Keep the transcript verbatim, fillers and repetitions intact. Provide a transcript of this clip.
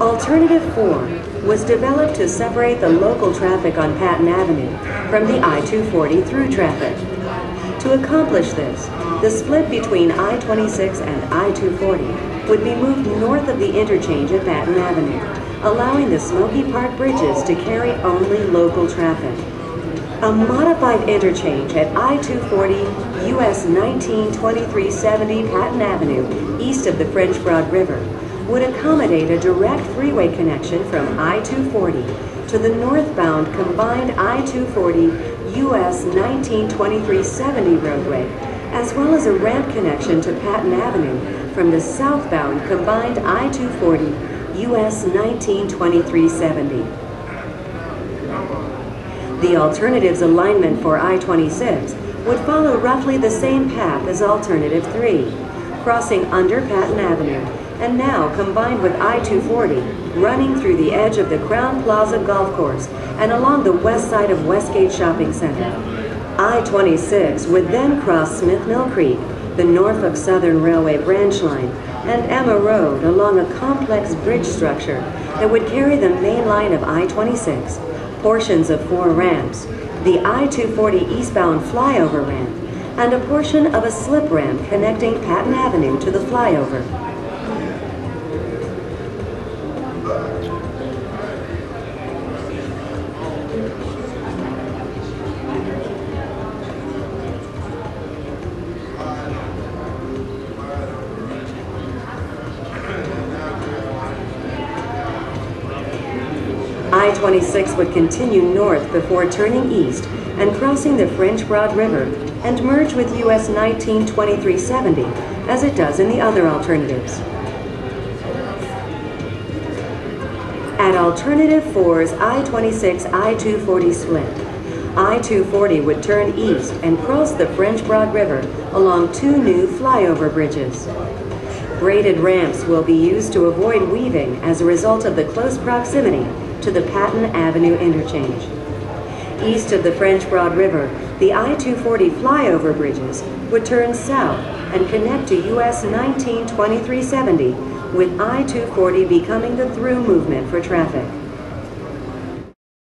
Alternative four was developed to separate the local traffic on Patton Avenue from the I two forty through traffic. To accomplish this, the split between I twenty-six and I two forty would be moved north of the interchange at Patton Avenue, allowing the Smoky Park bridges to carry only local traffic. A modified interchange at I two forty, U S nineteen twenty-three seventy Patton Avenue, east of the French Broad River, would accommodate a direct freeway connection from I two forty to the northbound combined I two forty, U S nineteen twenty-three seventy roadway, as well as a ramp connection to Patton Avenue from the southbound combined I two forty, U S nineteen twenty-three seventy. The alternative's alignment for I twenty-six would follow roughly the same path as Alternative three, crossing under Patton Avenue, and now combined with I two forty, running through the edge of the Crown Plaza Golf Course and along the west side of Westgate Shopping Center. I twenty-six would then cross Smith Mill Creek, the Norfolk Southern Railway branch line, and Emma Road along a complex bridge structure that would carry the main line of I twenty-six, portions of four ramps, the I two forty eastbound flyover ramp, and a portion of a slip ramp connecting Patton Avenue to the flyover. I twenty-six would continue north before turning east and crossing the French Broad River and merge with U S nineteen twenty-three seventy as it does in the other alternatives. At Alternative four's I twenty-six I two forty split, I two forty would turn east and cross the French Broad River along two new flyover bridges. Braided ramps will be used to avoid weaving as a result of the close proximity to the Patton Avenue interchange. East of the French Broad River, the I two forty flyover bridges would turn south and connect to U S nineteen twenty-three seventy, with I two forty becoming the through movement for traffic.